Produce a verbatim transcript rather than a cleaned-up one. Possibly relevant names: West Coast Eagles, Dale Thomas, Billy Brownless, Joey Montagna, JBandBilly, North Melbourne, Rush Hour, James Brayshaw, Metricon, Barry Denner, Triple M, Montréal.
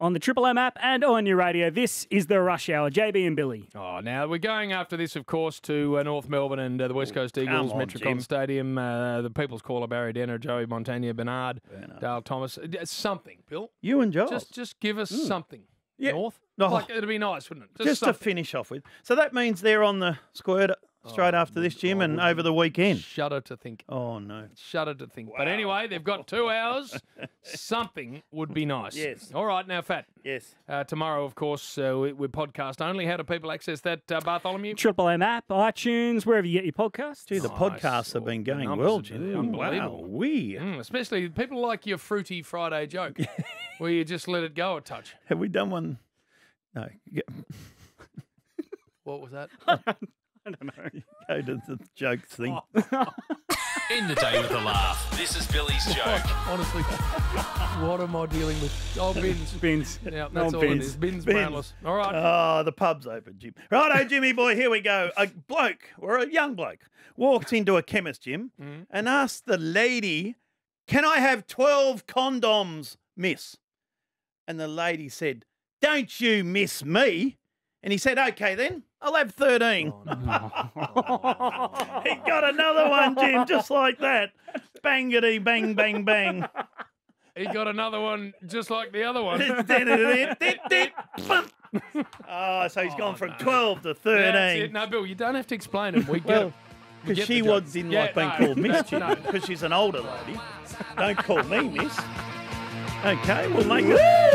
on the Triple M app and on your radio. This is the Rush Hour, J B and Billy. Oh, now we're going after this, of course, to uh, North Melbourne and uh, the West Coast Eagles, on, Metricon Jim. Stadium, uh, the People's Caller, Barry Denner, Joey Montagna, Bernard, Bernard. Dale Thomas. Something, Bill. You and Joel. Just, just give us mm. something, yeah. North. Oh. Like, it'd be nice, wouldn't it? Just, just to finish off with. So that means they're on the square straight oh, after this, Jim, oh, and over the weekend. Shudder to think. Oh, no. Shudder to think. Wow. But anyway, they've got two hours. Something would be nice. Yes. All right, now, Fat. Yes. Uh, tomorrow, of course, uh, we, we're podcast only. How do people access that, uh, Bartholomew? Triple M app, iTunes, wherever you get your podcasts. Gee, the nice. podcasts have been going well, Jim. Unbelievable. Wow, we. Mm, especially people like your Fruity Friday joke, where you just let it go a touch. Have we done one? No. Yeah. What was that? I don't know. You go to the joke thing. Oh. End the day with a laugh. This is Billy's joke. Honestly, what am I dealing with? Oh, bins. Bins. Yeah, that's all it is. Bins, brainless. All right. Oh, the pub's open, Jim. Righto, Jimmy boy, here we go. A bloke, or a young bloke, walked into a chemist, Jim, mm. and asked the lady, "Can I have twelve condoms, miss?" And the lady said, "Don't you miss me." And he said, "Okay then, I'll have thirteen. Oh, no. He got another one, Jim, just like that. Bangity, bang, bang, bang. He got another one just like the other one. Oh, so he's oh, gone from no. twelve to thirteen. Yeah, it. No, Bill, you don't have to explain it. We get well, it. Because she was in yeah, like being no. called Miss, Jim, because no. she's an older lady. Don't call me Miss. Okay, we'll make it.